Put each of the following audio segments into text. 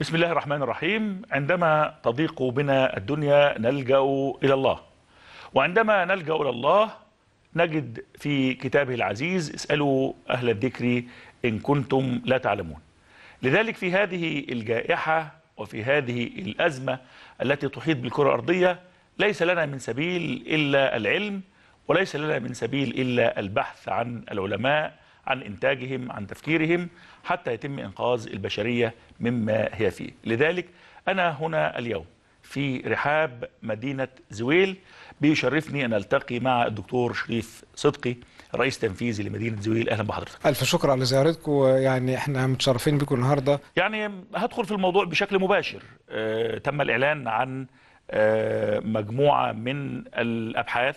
بسم الله الرحمن الرحيم. عندما تضيق بنا الدنيا نلجأ إلى الله، وعندما نلجأ إلى الله نجد في كتابه العزيز: اسألوا أهل الذكر إن كنتم لا تعلمون. لذلك في هذه الجائحة وفي هذه الأزمة التي تحيط بالكرة الأرضية ليس لنا من سبيل إلا العلم، وليس لنا من سبيل إلا البحث عن العلماء، عن إنتاجهم، عن تفكيرهم، حتى يتم إنقاذ البشرية مما هي فيه. لذلك أنا هنا اليوم في رحاب مدينة زويل، بيشرفني أن ألتقي مع الدكتور شريف صدقي، رئيس تنفيذي لمدينة زويل. أهلا بحضرتك. ألف شكر على زيارتكم، يعني إحنا متشرفين بكم النهاردة. يعني هدخل في الموضوع بشكل مباشر. تم الإعلان عن مجموعة من الأبحاث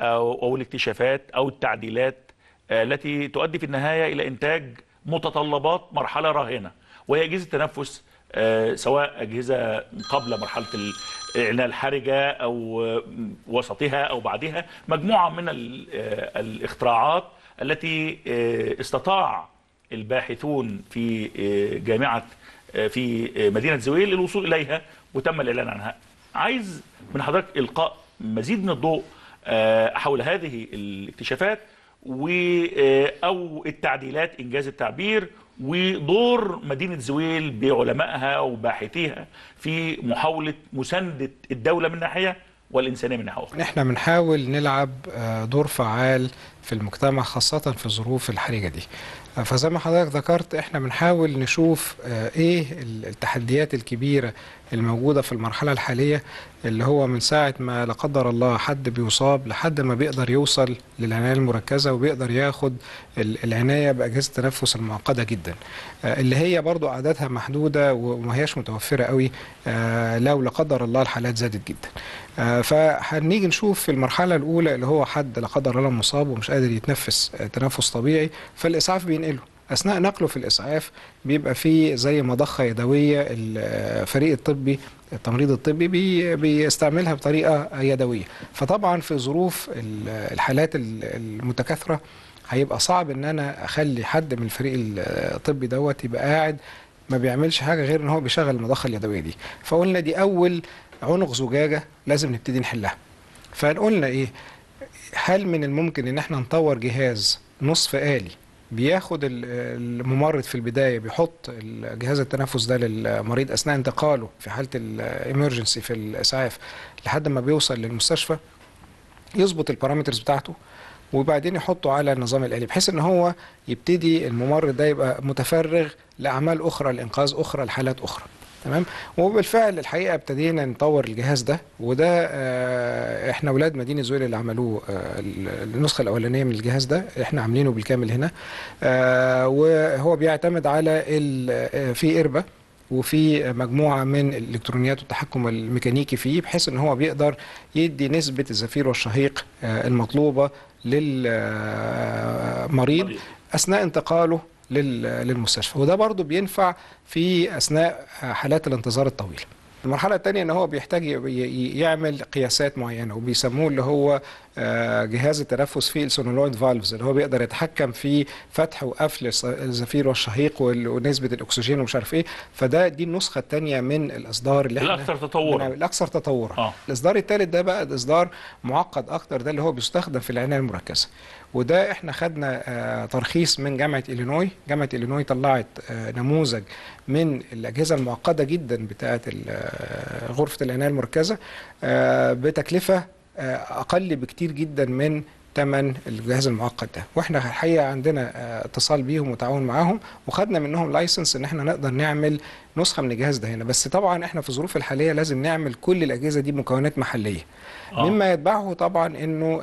أو الاكتشافات أو التعديلات التي تؤدي في النهاية إلى إنتاج متطلبات مرحلة راهنة، وهي أجهزة التنفس، سواء أجهزة قبل مرحلة العناية الحرجة أو وسطها أو بعدها. مجموعة من الاختراعات التي استطاع الباحثون في مدينة زويل الوصول إليها وتم الإعلان عنها. عايز من حضرتك إلقاء مزيد من الضوء حول هذه الاكتشافات أو التعديلات، إنجاز التعبير، ودور مدينة زويل بعلمائها وباحثيها في محاولة مساندة الدولة من ناحية والإنسانية من ناحية أخرى. نحن بنحاول نلعب دور فعال في المجتمع، خاصة في الظروف الحرجة دي. فزي ما حضرتك ذكرت، احنا بنحاول نشوف ايه التحديات الكبيرة الموجودة في المرحلة الحالية، اللي هو من ساعة ما لا قدر الله حد بيصاب لحد ما بيقدر يوصل للعناية المركزة وبيقدر ياخد العناية بأجهزة التنفس المعقدة جدا، اللي هي برضو عددها محدودة وما هياش متوفرة قوي. لو لا قدر الله الحالات زادت جدا، فهنيجي نشوف في المرحلة الأولى اللي هو حد لا قدر الله مصاب ومش قادر يتنفس تنفس طبيعي، فالإسعاف بينقله. أثناء نقله في الإسعاف بيبقى فيه زي مضخة يدوية، الفريق الطبي التمريض الطبي بيستعملها بطريقة يدوية. فطبعا في ظروف الحالات المتكاثرة هيبقى صعب إن أنا أخلي حد من الفريق الطبي دوت يبقى قاعد ما بيعملش حاجة غير إن هو بيشغل المضخة اليدوية دي. فقلنا دي أول عنق زجاجة لازم نبتدي نحلها. فقلنا إيه؟ هل من الممكن إن احنا نطور جهاز نصف آلي بياخد الممرض في البداية، بيحط جهاز التنفس ده للمريض أثناء انتقاله في حالة الإمرجنسي في الإسعاف لحد ما بيوصل للمستشفى، يظبط البارامترز بتاعته وبعدين يحطه على النظام الآلي، بحيث إن هو يبتدي الممرض ده يبقى متفرغ لأعمال أخرى، لإنقاذ أخرى، لحالات أخرى. تمام. وبالفعل الحقيقه ابتدينا نطور الجهاز ده، وده احنا اولاد مدينه زويل اللي عملوه. النسخه الاولانيه من الجهاز ده احنا عاملينه بالكامل هنا، وهو بيعتمد على في قربه وفي مجموعه من الالكترونيات والتحكم الميكانيكي فيه، بحيث ان هو بيقدر يدي نسبه الزفير والشهيق المطلوبه للمريض اثناء انتقاله للمستشفى. وده برضه بينفع في أثناء حالات الانتظار الطويل. المرحلة الثانية إن هو بيحتاج يعمل قياسات معينة، وبيسموه اللي هو جهاز التنفس فيه السونولويد فالفز، اللي هو بيقدر يتحكم في فتح وقفل الزفير والشهيق ونسبة الأكسجين ومش عارف إيه. فده دي النسخة الثانية من الإصدار اللي احنا الأكثر تطورا. الأكثر تطورا. الإصدار الثالث ده بقى إصدار معقد أكتر، ده اللي هو بيستخدم في العناية المركزة. وده احنا خدنا ترخيص من جامعة إلينوي. جامعة إلينوي طلعت نموذج من الأجهزة المعقدة جدا بتاعة غرفة العناية المركزة بتكلفة أقل بكتير جدا من تمن الجهاز المعقد ده. واحنا الحقيقة عندنا اتصال بيهم وتعاون معاهم، وخدنا منهم لايسنس ان احنا نقدر نعمل نسخة من الجهاز ده هنا. بس طبعا احنا في الظروف الحالية لازم نعمل كل الأجهزة دي بمكونات محلية، مما يتبعه طبعا انه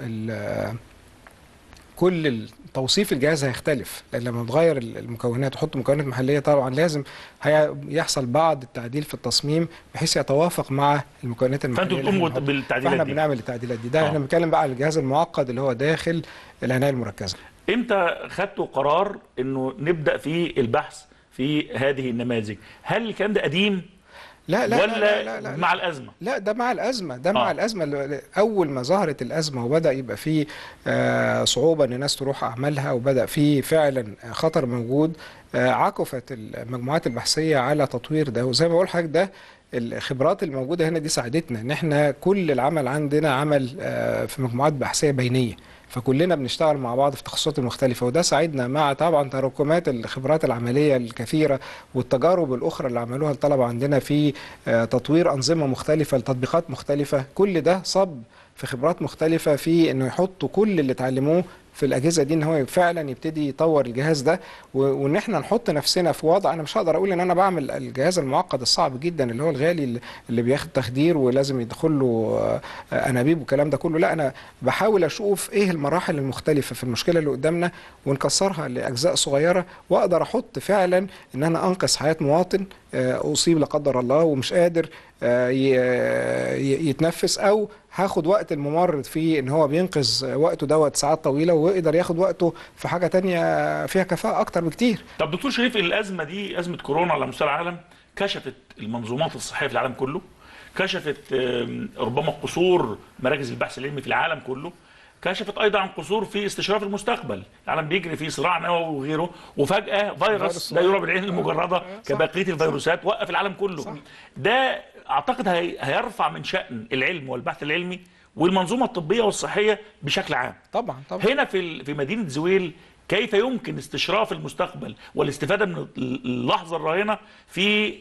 كل توصيف الجهاز هيختلف، لأن لما تغير المكونات وتحط مكونات محلية طبعا لازم هيحصل بعض التعديل في التصميم بحيث يتوافق مع المكونات المحلية. فانتوا بتقوموا بالتعديلات دي؟ فاحنا بنعمل التعديلات دي. ده احنا بنتكلم بقى على الجهاز المعقد اللي هو داخل العناية المركزة. امتى خدتوا قرار انه نبدأ في البحث في هذه النماذج؟ هل الكلام ده قديم؟ لا لا ولا لا لا لا مع الأزمة؟ لا ده مع الأزمة، ده مع الأزمة. أول ما ظهرت الأزمة وبدأ يبقى فيه صعوبة إن الناس تروح أعمالها وبدأ فيه فعلا خطر موجود، عكفت المجموعات البحثية على تطوير ده. وزي ما بقول لحضرتك ده الخبرات الموجودة هنا دي ساعدتنا إن احنا كل العمل عندنا عمل في مجموعات بحثية بينية، فكلنا بنشتغل مع بعض في التخصصات المختلفة، وده ساعدنا مع طبعا تراكمات الخبرات العملية الكثيرة والتجارب الأخرى اللي عملوها الطلبة عندنا في تطوير أنظمة مختلفة لتطبيقات مختلفة. كل ده صب في خبرات مختلفة في إنه يحطوا كل اللي اتعلموه في الأجهزة دي، إن هو فعلا يبتدي يطور الجهاز ده، وإن احنا نحط نفسنا في وضع أنا مش هقدر أقول إن أنا بعمل الجهاز المعقد الصعب جدا اللي هو الغالي اللي بياخد تخدير ولازم يدخل له أنابيب والكلام ده كله، لا أنا بحاول أشوف إيه المراحل المختلفة في المشكلة اللي قدامنا ونكسرها لأجزاء صغيرة، وأقدر أحط فعلا إن أنا أنقذ حياة مواطن أصيب لا قدر الله ومش قادر يتنفس، أو هاخد وقت الممرض في ان هو بينقذ وقته دوت ساعات طويله ويقدر ياخد وقته في حاجه ثانيه فيها كفاءه اكتر بكتير. طب دكتور شريف، الازمه دي ازمه كورونا على مستوى العالم كشفت المنظومات الصحيه في العالم كله، كشفت ربما قصور مراكز البحث العلمي في العالم كله، كشفت ايضا عن قصور في استشراف المستقبل، العالم بيجري في صراع نووي وغيره، وفجاه فيروس لا يرى بالعين المجرده كبقيه الفيروسات وقف العالم كله. صح. ده اعتقد هيرفع من شأن العلم والبحث العلمي والمنظومه الطبيه والصحيه بشكل عام. طبعا طبعا. هنا في مدينه زويل كيف يمكن استشراف المستقبل والاستفاده من اللحظه الراهنه في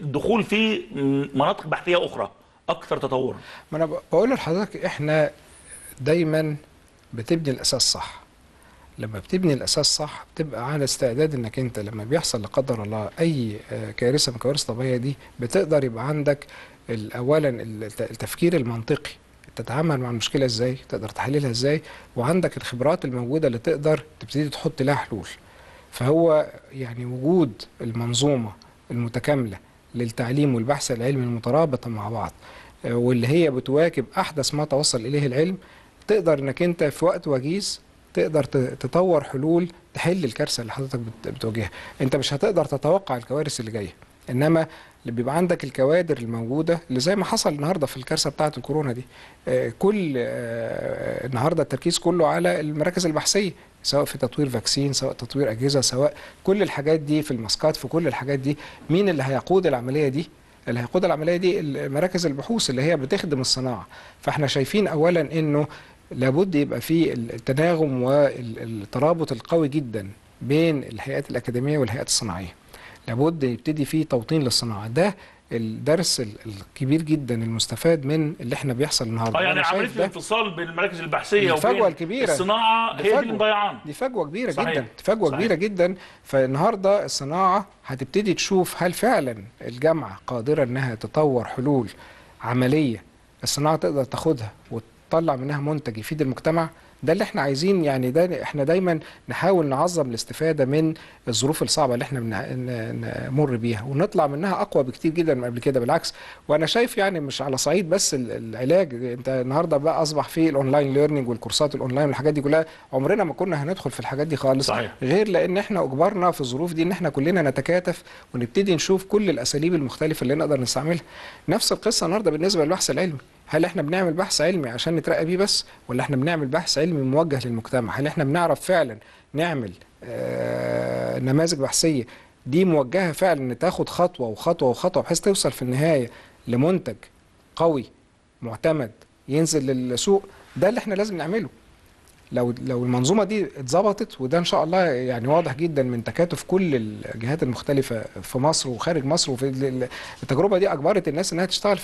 الدخول في مناطق بحثيه اخرى اكثر تطورا؟ ما انا بقول لحضرتك احنا دايما بتبني الاساس صح. لما بتبني الاساس صح بتبقى على استعداد انك انت لما بيحصل لا قدر الله اي كارثه من الكوارث الطبيعيه دي بتقدر يبقى عندك اولا التفكير المنطقي، تتعامل مع المشكله ازاي، تقدر تحللها ازاي، وعندك الخبرات الموجوده اللي تقدر تبتدي تحط لها حلول. فهو يعني وجود المنظومه المتكامله للتعليم والبحث العلمي المترابطه مع بعض واللي هي بتواكب احدث ما توصل اليه العلم، تقدر انك انت في وقت وجيز تقدر تطور حلول تحل الكارثه اللي حضرتك بتواجهها. انت مش هتقدر تتوقع الكوارث اللي جايه، انما اللي بيبقى عندك الكوادر الموجوده اللي زي ما حصل النهارده في الكارثه بتاعه الكورونا دي، كل النهارده التركيز كله على المراكز البحثيه، سواء في تطوير فاكسين، سواء تطوير اجهزه، سواء كل الحاجات دي، في الماسكات، في كل الحاجات دي. مين اللي هيقود العمليه دي؟ اللي هيقود العمليه دي مراكز البحوث اللي هي بتخدم الصناعه. فاحنا شايفين اولا انه لابد يبقى في التناغم والترابط القوي جدا بين الهيئات الأكاديمية والهيئات الصناعية، لابد يبتدي في توطين للصناعة. ده الدرس الكبير جدا المستفاد من اللي احنا بيحصل النهارده. يعني عمليه الانفصال بين المراكز البحثيه وبين الصناعه هي اللي مضيعانا. دي فجوه كبيره جدا، فجوه كبيره جدا. فالنهارده الصناعه هتبتدي تشوف هل فعلا الجامعه قادره انها تطور حلول عمليه الصناعه تقدر تاخدها طلع منها منتج يفيد المجتمع. ده اللي احنا عايزين، يعني ده احنا دايما نحاول نعظم الاستفاده من الظروف الصعبه اللي احنا بنمر بيها ونطلع منها اقوى بكتير جدا من قبل كده. بالعكس، وانا شايف يعني مش على صعيد بس العلاج، انت النهارده بقى اصبح في الاونلاين ليرنينج والكورسات الاونلاين والحاجات دي كلها، عمرنا ما كنا هندخل في الحاجات دي خالص. صحيح. غير لان احنا اجبرنا في الظروف دي ان احنا كلنا نتكاتف ونبتدي نشوف كل الاساليب المختلفه اللي نقدر نستعملها. نفس القصه النهارده بالنسبه للبحث العلمي، هل احنا بنعمل بحث علمي عشان نترقى بيه بس، ولا احنا بنعمل بحث علمي موجه للمجتمع؟ هل احنا بنعرف فعلا نعمل نماذج بحثيه دي موجهه فعلا ان تاخد خطوه وخطوه وخطوه بحيث توصل في النهايه لمنتج قوي معتمد ينزل للسوق؟ ده اللي احنا لازم نعمله. لو المنظومه دي اتظبطت، وده ان شاء الله يعني واضح جدا من تكاتف كل الجهات المختلفه في مصر وخارج مصر، وفي التجربه دي اجبرت الناس انها تشتغل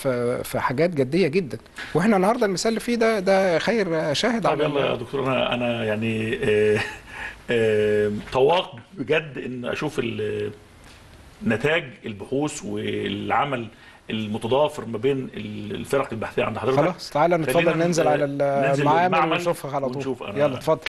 في حاجات جديه جدا، واحنا النهارده المثال اللي فيه ده خير شاهد. طب يلا يا دكتور، انا يعني طواق بجد ان اشوف نتاج البحوث والعمل المتضافر ما بين الفرق البحثية عند حضرتك. خلاص تعالى نتفضل ننزل على المعامل ونشوفها على طول. يلا اتفضل.